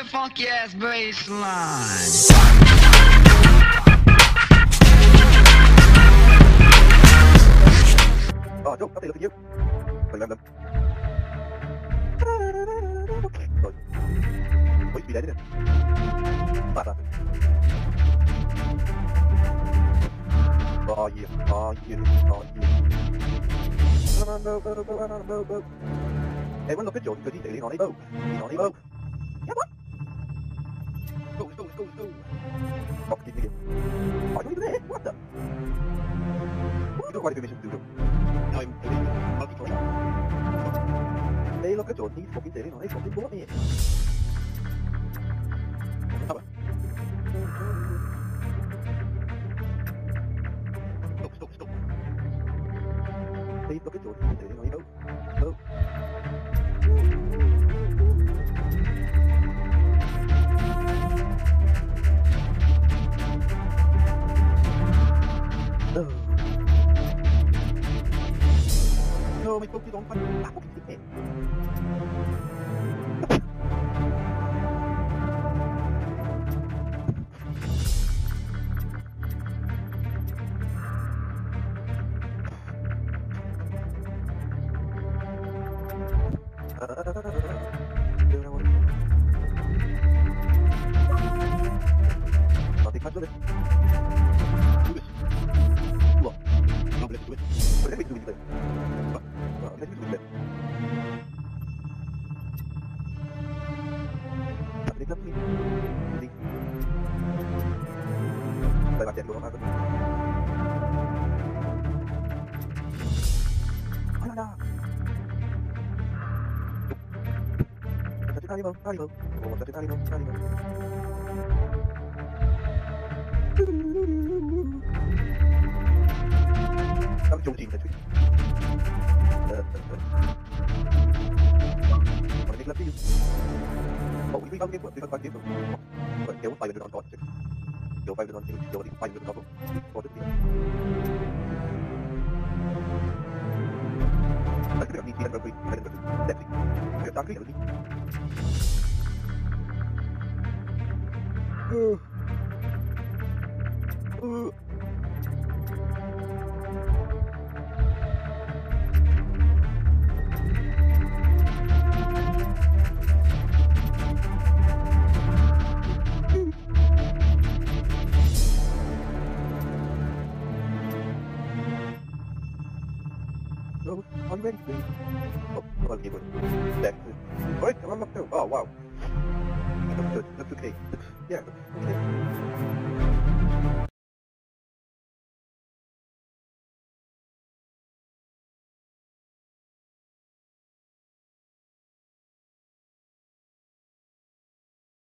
that funky ass bass line. Rồi, chúc, có thể là tình yêu. Mình làm lần. Rồi. Ôi, bị đáy đấy nè. Bạn à. Rồi, rồi. Em vẫn là cái chỗ thì để đi nói đi bâu. Đi nói đi bâu. Oh, wow. That's okay. Yeah, okay.